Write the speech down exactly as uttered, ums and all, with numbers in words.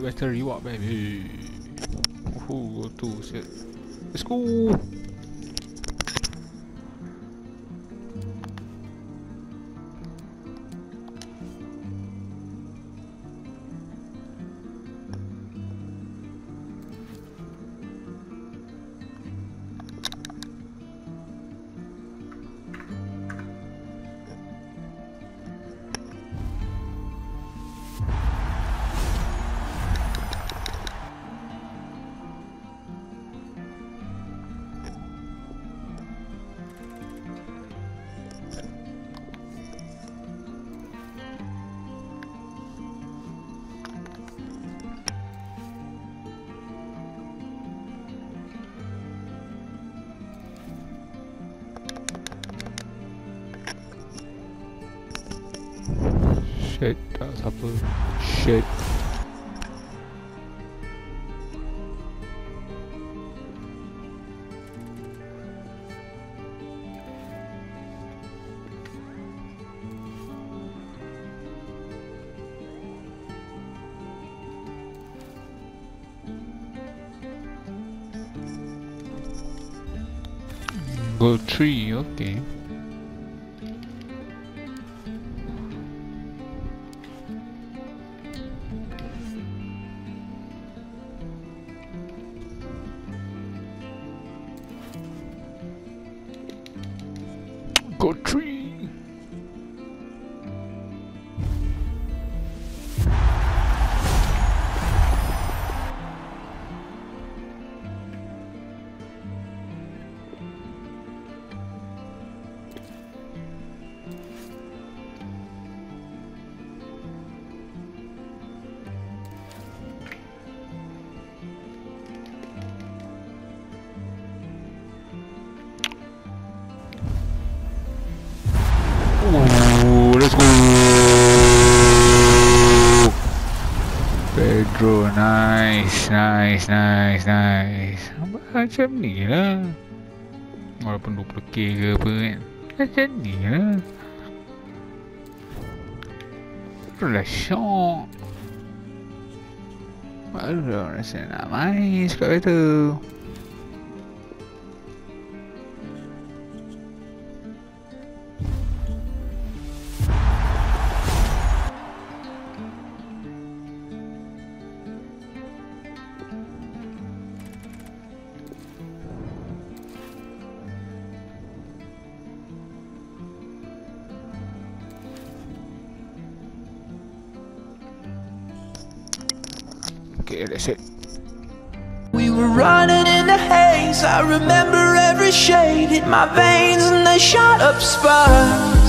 reward, get the reward, baby. Woohoo, go to set. Let's go! Shit, that's a blue. Shit. Gold tree, okay. Go tree. Pedro, nice, nice, nice, nice. Macam ni lah. Walaupun dua puluh K ke apa kan, macam ni lah. Itulah syok. Baru rasa nak main sebab itu. Okay, that's it. We were running in the haze. I remember every shade in my veins and the shot up spark.